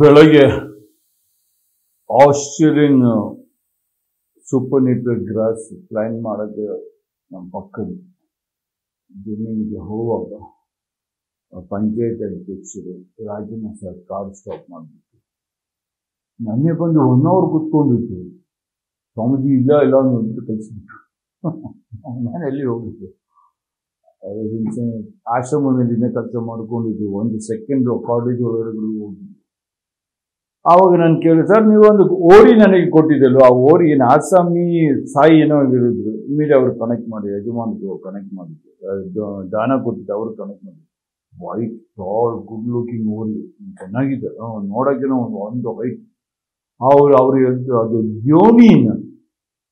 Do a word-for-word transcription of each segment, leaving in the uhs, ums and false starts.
ಬೆಳಗ್ಗೆ Australian super network gross plan ಮಾಡೋಕ್ಕೆ ನಮ್ಮ ಪಕ್ಕದ ಜಿಮ್ಮಿಂಗ್ಗೆ ಹೋಗುವಾಗ ಪಂಚಾಯತ್ ಅಧ್ಯಕ್ಷರು ರಾಜನ ಸರ್ ಕಾರ್ ಸ್ಟಾಪ್ ಮಾಡಿಬಿಟ್ಟು ನನಗೆ ಬಂದು ಒನ್ ಅವರ್ ಕೂತ್ಕೊಂಡಿತ್ತು. ಸ್ವಾಮೀಜಿ ಇಲ್ಲ ಇಲ್ಲ ಅನ್ನೋದು ಕಳಿಸ್ಬಿಟ್ಟು ನಾನು ಎಲ್ಲಿ ಹೋಗಿದ್ದೆ. ಆಶ್ರಮದಲ್ಲಿನೇ ಕೆಲಸ ಮಾಡ್ಕೊಂಡಿದ್ದು. ಒಂದು ಸೆಕೆಂಡು ಕಾಲೇಜ್ ಒಳಗಡೆ ಹೋಗಿದ್ದು. ಆವಾಗ ನಾನು ಕೇಳಿದೆ, ಸರ್ ನೀವೊಂದು ಓರಿ ನನಗೆ ಕೊಟ್ಟಿದ್ದಲ್ವ, ಆ ಓರಿ ಏನು ಆಸಾಮಿ ಸಾಯಿ ಏನೋ ಹೇಳಿದ್ರು. ಇಮಿಡಿಯೇ ಅವ್ರು ಕನೆಕ್ಟ್ ಮಾಡಿ ಯಜಮಾನ್ರು ಕನೆಕ್ಟ್ ಮಾಡಿದ್ರು, ದಾನ ಕೊಟ್ಟಿದ್ದು ಅವರು ಕನೆಕ್ಟ್ ಮಾಡಿದ್ರು. ವೈಟ್ ಟಾಲ್ ಗುಡ್ ಲುಕಿಂಗ್ ಓರಿ ಚೆನ್ನಾಗಿದೆ ನೋಡೋಕೆ. ಒಂದು ಒಂದು ವೈಟ್ ಅವ್ರು ಅವ್ರು ಹೇಳಿದ್ರು ಅದು ಯೋನಿನ.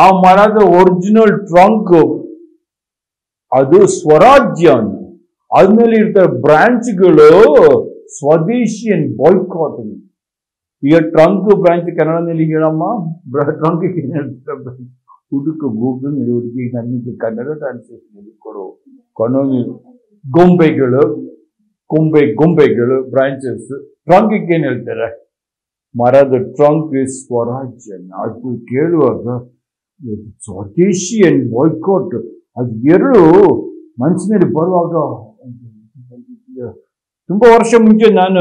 ಆ ಮರದ ಒರಿಜಿನಲ್ ಟ್ರಂಕ್ ಅದು ಸ್ವರಾಜ್ಯ. ಅದ್ಮೇಲೆ ಇರ್ತಾರೆ ಬ್ರಾಂಚ್ಗಳು ಸ್ವದೇಶಿ ಅಂಡ್ ಬಾಯ್ಕಾಟ್. ಈಗ ಟ್ರಂಕ್ ಬ್ರಾಂಚ್ ಕನ್ನಡದಲ್ಲಿ ಹೇಳಮ್ಮ, ಟ್ರಂಕ್ ಹುಡುಕು ಗೂಗಲ್ ಹುಡುಗಿ ನನಗೆ ಕನ್ನಡ ಟ್ರಾನ್ಸ್ಲೇಷನ್ ಕೊಡು. ಕನ್ನಡ ಗೊಂಬೆಗಳು ಗೊಂಬೆ ಗೊಂಬೆಗಳು ಬ್ರಾಂಚಸ್. ಟ್ರಂಕಿಗೆ ಏನು ಹೇಳ್ತಾರೆ, ಮರದ ಟ್ರಂಕ್ ಇಸ್ ಸ್ವರಾಜ್ಯ. ಅದು ಕೇಳುವಾಗ ಸ್ವದೇಶಿ ಅಂಡ್ ಬಾಯ್ಕಾಟ್ ಅದು ಎರಡು ಮನಸ್ಸಿನಲ್ಲಿ ಬರುವಾಗ. ತುಂಬ ವರ್ಷ ಮುಂಚೆ ನಾನು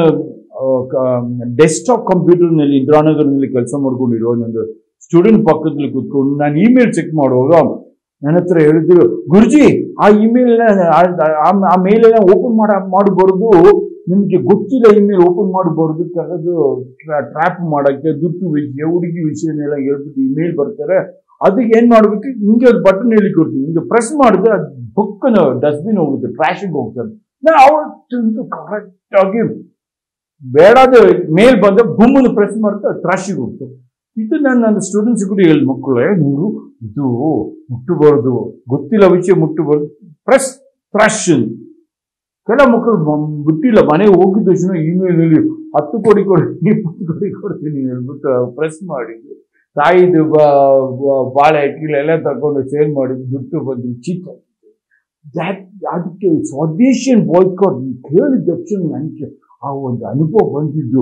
ಡೆಸ್ಕ್ಟಾಪ್ ಕಂಪ್ಯೂಟರ್ನಲ್ಲಿ ಇಂದಿರಾನಗರ್ನಲ್ಲಿ ಕೆಲಸ ಮಾಡ್ಕೊಂಡಿರೋ ಒಂದು ಸ್ಟೂಡೆಂಟ್ ಪಕ್ಕದಲ್ಲಿ ಕೂತ್ಕೊಂಡು ನಾನು ಇಮೇಲ್ ಚೆಕ್ ಮಾಡುವಾಗ ನನ್ನ ಹತ್ರ ಹೇಳಿದ್ರು, ಗುರುಜಿ ಆ ಇಮೇಲ್ನ ಆ ಮೇಲೆಲ್ಲ ಓಪನ್ ಮಾಡ ಮಾಡಬಾರ್ದು, ನಿಮಗೆ ಗೊತ್ತಿಲ್ಲ ಇಮೇಲ್ ಓಪನ್ ಮಾಡಬಾರ್ದು, ಕರೆದು ಟ್ರ್ಯಾಪ್ ಮಾಡೋಕ್ಕೆ ದುಡ್ಡು ವಿಷಯ ಹುಡುಗಿ ವಿಷಯನೆಲ್ಲ ಹೇಳ್ಬಿಟ್ಟು ಇಮೇಲ್ ಬರ್ತಾರೆ. ಅದಕ್ಕೆ ಏನು ಮಾಡಬೇಕು, ನಿಮಗೆ ಒಂದು ಬಟನ್ ಹೇಳಿ ಕೊಡ್ತೀನಿ, ನಿಮಗೆ ಪ್ರೆಸ್ ಮಾಡಿದ್ರೆ ಅದು ಬುಕ್ಕನ ಡಸ್ಟ್ಬಿನ್ ಹೋಗುತ್ತೆ, ಟ್ರ್ಯಾಶಿಗೆ ಹೋಗ್ತದೆ. ನಾನು ಅವತ್ತು ಕರೆಕ್ಟಾಗಿ ಬೇಡಾದ ಮೇಲ್ ಬಂದರೆ ಬೊಮ್ಮನ್ನು ಪ್ರೆಸ್ ಮಾಡ್ತಾ ಟ್ರ್ಯಾಶಿಗೆ ಹೋಗ್ತದೆ. ಇದು ನಾನು ನನ್ನ ಸ್ಟೂಡೆಂಟ್ಸ್ ಕೂಡ ಹೇಳಿ, ಮಕ್ಕಳೇ ನೀವು ಇದು ಮುಟ್ಟಬಾರ್ದು, ಗೊತ್ತಿಲ್ಲ ವಿಷಯ ಮುಟ್ಟಬಾರ್ದು, ಪ್ರೆಸ್ ಟ್ರ್ಯಾಶ್. ಕೆಲ ಮಕ್ಕಳು ಬಿಟ್ಟಿಲ್ಲ, ಮನೆಗೆ ಹೋಗಿದ್ದ ತಕ್ಷಣ ಇಮೇಲಲ್ಲಿ ಹತ್ತು ಕೋಟಿ ಕೊಡ್ತೀನಿ ಇಪ್ಪತ್ತು ಕೋಟಿ ಕೊಡ್ತೀನಿ ಹೇಳ್ಬಿಟ್ಟು ಪ್ರೆಸ್ ಮಾಡಿದ್ರು. ತಾಯಿದು ಬಾಳೆ ಕೀಳೆಲ್ಲ ತಗೊಂಡು ಸೇಲ್ ಮಾಡಿದ್ರು, ದುಡ್ಡು ಬಂದು ಚೀಟ್ ಆಗ್ತಿತ್ತು. ದ್ಯಾಟ್ ಅದಕ್ಕೆ ಸ್ವದೇಶಿಯನ್ ಬಾಯ್ಕಾಟ್ ಕೇಳಿದ ತಕ್ಷಣ ನನಗೆ ಆ ಒಂದು ಅನುಭವ ಬಂದಿದ್ದು.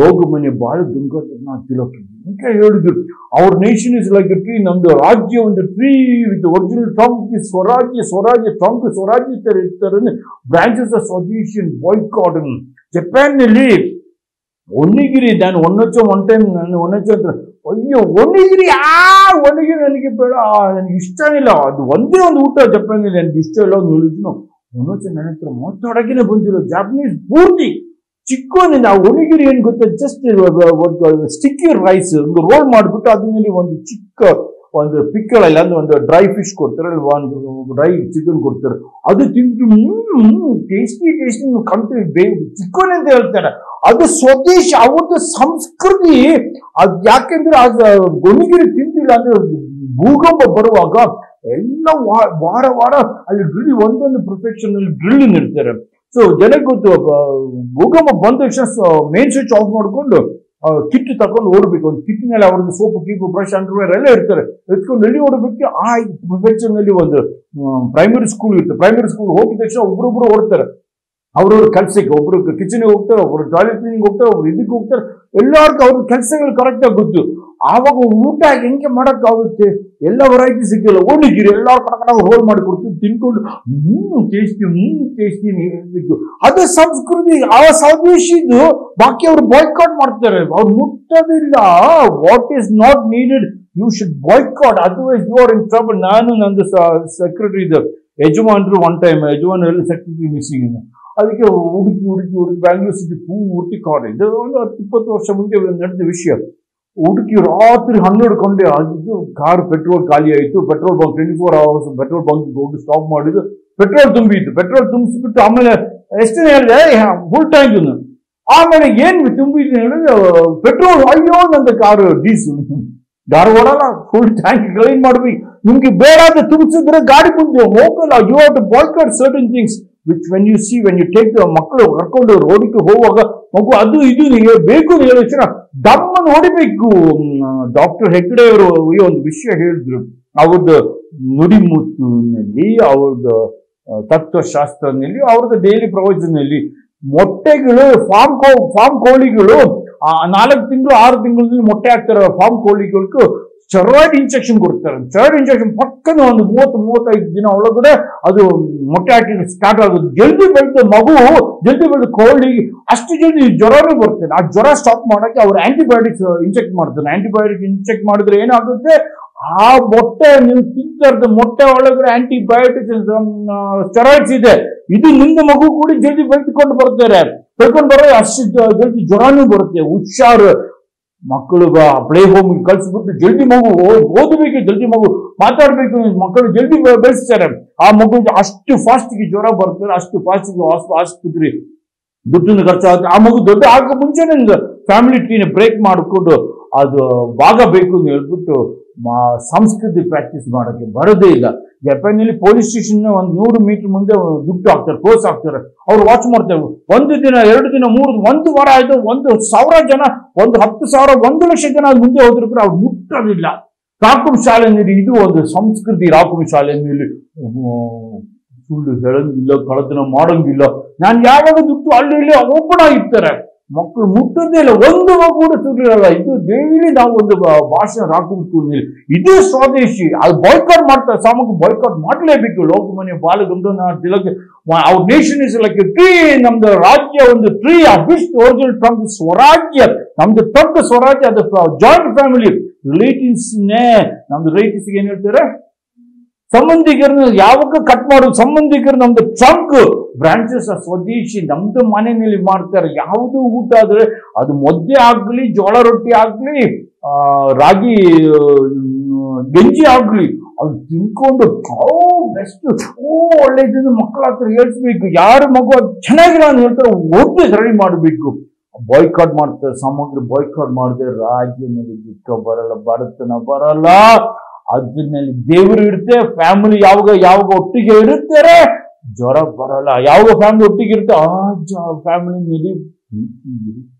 ಲೋಕಮಾನ್ಯ ಬಾಳ ಗಂಗಾಧರನಾಥ ತಿಲಕ್ ಅಂತ ಹೇಳಿದ್ರು, ಅವ್ರ nation is like a tree, ನಮ್ದು ರಾಜ್ಯ ಒಂದು tree with original trunk swarajya. Swarajya trunk swarajya ತರ ಇರ್ತಾರೆ ಬ್ರಾಂಚಸ್ ಆಫ್ ಸ್ವದೇಶಿಯನ್ ಬಾಯ್ಕಾಟ್. ಜಪಾನ್ನಲ್ಲಿ ಒಣಗಿರಿ, ನಾನು ಒನ್ನೊಚ್ಚ ಒನ್ ಟೈಮ್ ನಾನು ಒನ್ನೊಚ್ಚ ಹತ್ರ ಅಯ್ಯೋ ಒಣಗಿರಿ ಆ ಒಣಗಿರಿ ನನಗೆ ಬೇಡ, ನನಗೆ ಇಷ್ಟನೇ ಇಲ್ಲ, ಅದು ಒಂದೇ ಒಂದು ಊಟ ಜಪಾನಲ್ಲಿ ನನಗೆ ಇಷ್ಟ ಇಲ್ಲ ಒಂದು ಹೇಳಿದ್ರು. ಒನ್ನೊಚ್ಚ ನನ್ನ ಹತ್ರ ಮಾತಾಡೋಕೆ ಬಂದಿರೋ ಜಾಪನೀಸ್ ಪೂರ್ತಿ ಚಿಕ್ಕವನಿಂದ ಆ ಒಣಗಿರಿ ಏನು ಗೊತ್ತಾ, ಜಸ್ಟ್ ಸ್ಟಿಕ್ಕಿ ರೈಸ್ ಒಂದು ರೋಲ್ ಮಾಡಿಬಿಟ್ಟು ಅದರಲ್ಲಿ ಒಂದು ಚಿಕ್ಕ ಒಂದು ಪಿಕ್ಕಳ ಇಲ್ಲ ಅಂದ್ರೆ ಒಂದು ಡ್ರೈ ಫಿಶ್ ಕೊಡ್ತಾರೆ, ಒಂದು ಡ್ರೈ ಚಿಕನ್ ಕೊಡ್ತಾರೆ, ಅದು ತಿಂದು ಟೇಸ್ಟಿ ಟೇಸ್ಟಿ ಕಂಟ್ರಿ ಚಿಕ್ಕನ್ ಅಂತ ಹೇಳ್ತಾರೆ. ಅದು ಸ್ವದೇಶಿ, ಅವ್ರದ್ದು ಸಂಸ್ಕೃತಿ ಅದು. ಯಾಕೆಂದ್ರೆ ಅದು ಒಣಗಿರಿ ತಿಂದಿಲ್ಲ ಅಂದ್ರೆ ಭೂಕಂಪ ಬರುವಾಗ ಎಲ್ಲ ವಾರ ವಾರ ಅಲ್ಲಿ ಡ್ರಿಲ್ ಒಂದೊಂದು ಪ್ರೊಫೆಷನ್ ಅಲ್ಲಿ ಡ್ರಿಲ್ ಇರ್ತಾರೆ. ಸೊ ಜನಕ್ಕೆ ಗೊತ್ತು, ಭೂಕಂಪ ಬಂದ ತಕ್ಷಣ ಮೇನ್ ಸ್ವಿಚ್ ಆಫ್ ಮಾಡಿಕೊಂಡು ಕಿಟ್ ತಕೊಂಡು ಓಡಬೇಕು. ಒಂದು ಕಿಟ್ಟಿನಲ್ಲಿ ಅವ್ರದ್ದು ಸೋಪು ಕೀಪು ಬ್ರಷ್ ಅಂಡರ್ವೇರ್ ಎಲ್ಲ ಇರ್ತಾರೆ, ಎತ್ಕೊಂಡು ಎಲ್ಲಿ ಓಡಬೇಕು. ಆ ಪ್ರೊಫೆಷನ್ನಲ್ಲಿ ಒಂದು ಪ್ರೈಮರಿ ಸ್ಕೂಲ್ ಇರುತ್ತೆ, ಪ್ರೈಮರಿ ಸ್ಕೂಲ್ ಹೋಗಿದ ತಕ್ಷಣ ಒಬ್ರೊಬ್ರು ಓಡ್ತಾರೆ, ಅವ್ರವ್ರ ಕೆಲಸಕ್ಕೆ. ಒಬ್ರು ಕಿಚನ್ಗೆ ಹೋಗ್ತಾರೆ, ಒಬ್ರು ಟಾಯ್ಲೆಟ್ ಕ್ಲೀನಿಂಗ್ ಹೋಗ್ತಾರೆ, ಒಬ್ರು ಇದಕ್ಕೆ ಹೋಗ್ತಾರೆ. ಎಲ್ಲರಿಗೂ ಅವ್ರ ಕೆಲಸಗಳು ಕರೆಕ್ಟಾಗಿ ಗೊತ್ತು. ಆವಾಗ ಊಟ ಹೆಂಗೆ ಮಾಡೋಕ್ಕಾಗುತ್ತೆ, ಎಲ್ಲ ವೆರೈಟಿ ಸಿಕ್ಕಿಲ್ಲ, ಒಣಗಿರಿ ಎಲ್ಲ ಕಡೆ ಕಡೆ ರೋಲ್ ಮಾಡಿಕೊಡ್ತೀವಿ, ತಿನ್ಕೊಂಡು ಹ್ಞೂ ಟೇಸ್ಟಿ ಹ್ಞೂ ಟೇಸ್ಟಿ ಹೇಳ್ತಿತ್ತು. ಅದೇ ಸಂಸ್ಕೃತಿ ಆ ಸ್ವದೇಶಿದು. ಬಾಕಿ ಅವ್ರು ಬಾಯ್ಕಾಟ್ ಮಾಡ್ತಾರೆ, ಅವ್ರು ಮುಟ್ಟೋದಿಲ್ಲ. What is not needed you should boycott, otherwise you are in trouble. ನಾನು ನಂದು ಸೆಕ್ರೆಟರಿ ಇದು ಯಜಮಾನ್ರು ಒನ್ ಟೈಮ್ ಯಜಮಾನ್ ಹೇಳಿ ಸೆಕ್ರೆಟರಿ ಮಿಸ್ಸಿಂಗ್ ಇನ್ನು ಅದಕ್ಕೆ ಹುಡುಕಿ ಹುಡುಕಿ ಹುಡುಕಿ ಬ್ಯಾಂಗ್ಳೂರ್ ಸಿಟಿ ಪೂರ್ತಿ ಕಾಲೇಜ್ ಇದು ಒಂದು ಹತ್ತು ಇಪ್ಪತ್ತು ವರ್ಷ ಮುಂದೆ ನಡೆದ ವಿಷಯ. ಹುಡುಕಿ ರಾತ್ರಿ ಹನ್ನೆರಡು ಗಂಟೆ ಆಗಿದ್ದು, ಕಾರ್ ಪೆಟ್ರೋಲ್ ಖಾಲಿ ಆಯಿತು. Petrol bunk twenty four hours petrol bunk ಹೋಗಿ ಸ್ಟಾಪ್ ಮಾಡಿದ್ದು, ಪೆಟ್ರೋಲ್ ತುಂಬಿತ್ತು. ಪೆಟ್ರೋಲ್ ತುಂಬಿಸ್ಬಿಟ್ಟು ಆಮೇಲೆ ಎಷ್ಟೇ ಹೇಳಿದೆ ಫುಲ್ ಟ್ಯಾಂಕ್. ಆಮೇಲೆ ಏನು ತುಂಬಿ petrol, ayyo, and the car diesel. Garwala, full tank clean madbi. Numki bera the tumsidra gadi punjo, mokala, you have to boycott certain things, which when you see, when you take the maklo, rakodo, rodiku, hovaga, moku adu idu, beku, yelachana, damman hodibeku, Doctor Hector, we on the Vishya Hill group, our the Nudimutnelli, our the Tattva Shastra Nelli, our the daily provision Nelli. Mottegulu, farm cow, farm coligulu, another thing to our thing will motta farm coligulu, steroid injection good, steroid injection, puckan on the both mota is in all over there, other motta starter with guilty belt the magu, guilty belt the coldy, astigen is Jorah worth, a Jorah stock monarch, our antibiotics inject mother, antibiotic inject mother, and other day, ah, motta, new thinker, the motta all over antibiotics and steroids is there. This is the Magu Kudi Jelly Velticon Burther, Pekon Burra, Ashid, Joranu Burther, Uchar, Makuluba, play home, Kalsbut, Jelly Magu, both the week, Jelly Magu, Matar Beku, Makar, Jelly Belserem, Amagu, Ashtu Fast, Jora Burther, Ashtu Fast, Ashputri, Dutun Garcha, Amagu, the Akapunjan and the family tree in a break Markudo, as Baga Beku, Yelputo, Sanskrit practice Maraka, Baradela. Japanese police station on one hundred meter munde dukt doctor course doctor avaru watch martave one ದಿನ ಎರಡು ದಿನ ಮೂರು ಒಂದು ವಾರ ಆಯ್ತು ಒಂದು ಸಾವಿರ ಜನ ಒಂದು ಹತ್ತು ಸಾವಿರ ಒಂದು ಲಕ್ಷ ಜನ ಮುಂದೆ ಹೋಗಿದ್ರು ಅವರು ಮುಟ್ಟಲಿಲ್ಲ ಕಾಕುಂ ಶಾಲೆನಲ್ಲಿ ಇದು ಒಂದು ಸಂಸ್ಕೃತಿ ರಾಕುಂ ಶಾಲೆನಲ್ಲಿ ಸುಳ್ಳು ಹೇಳೋದಿಲ್ಲ ಕಳ್ಳತನ ಮಾಡೋಂಗಿಲ್ಲ ನಾನು ಯಾವಾಗ ದುಡ್ಡು ಅಲ್ಲಿ ಇಲ್ಲಿ ಓಪನ್ ಆಗಿರ್ತಾರೆ ಮಕ್ಕಳು ಮುಟ್ಟದೇ ಇಲ್ಲ ಒಂದು ಕೂಡ ಸುಳ್ಳಿರಲ್ಲ ಇದು ಡೈಲಿ ನಾವು ಒಂದು ಭಾಷೆ ರಾಕುಂಕುನಲ್ಲಿ ಇದು ಸ್ವದೇಶಿ ಅದು ಬಾಯ್ಕಾಟ್ ಮಾಡ್ತಾರೆ ಸಾಮೂಹಿಕ ಬಾಯ್ಕಾಟ್ ಮಾಡಲೇಬೇಕು Lokmanya Balagangadhara Tilak our nation is like a tree ನಮ್ದು ರಾಜ್ಯ ಒಂದು ಟ್ರೀ ಆ with original from the swarajya ನಮ್ದು ತಕ್ಕ ಸ್ವರಾಜ್ಯ ಅದು ಜಾಯಿಂಟ್ ಫ್ಯಾಮಿಲಿ ರಿಲೇಟಿವ್ಸ್ ನೇ ನಮ್ದು ರಿಲೇಟಿವ್ಸ್ ಏನು ಹೇಳ್ತಾರೆ ಸಂಬಂಧಿಕರನ್ನ ಯಾವಾಗ ಕಟ್ ಮಾಡೋದು ಸಂಬಂಧಿಕರು ನಮ್ದು chunk branches of swadeshi namdu manenalli martare yavudu ಊಟ ಆದರೆ ಅದು ಮೊದ್ದೆ ಆಗಲಿ ಜೋಳ ರೊಟ್ಟಿ ಆಗಲಿ ರಾಗಿ ಗಂಜಿ ಆಗಲಿ ಅದು ತಿನ್ಕೊಂಡು ಓ ಬೆಸ್ಟ್ ಓ ಒಳ್ಳೆ ಇದ್ದಿದ್ದು ಮಕ್ಕಳ ಹತ್ರ ಹೇಳ್ಬೇಕು ಯಾರು ಮಗು ಚೆನ್ನಾಗಿಲ್ಲ ಅಂತ ಹೇಳ್ತಾರೆ ಒಟ್ಟು ಸರಿ ಮಾಡಬೇಕು ಬಾಯ್ಕಾಟ್ ಮಾಡ್ತಾರೆ ಸಮಗ್ರ ಬಾಯ್ಕಾಟ್ ಮಾಡಿದ್ರೆ ರಾಜ್ಯದಲ್ಲಿ ದುಡ್ಡು ಬರಲ್ಲ ಬಡತನ ಬರಲ್ಲ ಅದನ್ನಲ್ಲಿ ದೇವರು ಇರುತ್ತೆ ಫ್ಯಾಮಿಲಿ ಯಾವಾಗ ಯಾವಾಗ ಒಟ್ಟಿಗೆ ಇರುತ್ತಾರೆ Jora Barala, Yago family, family,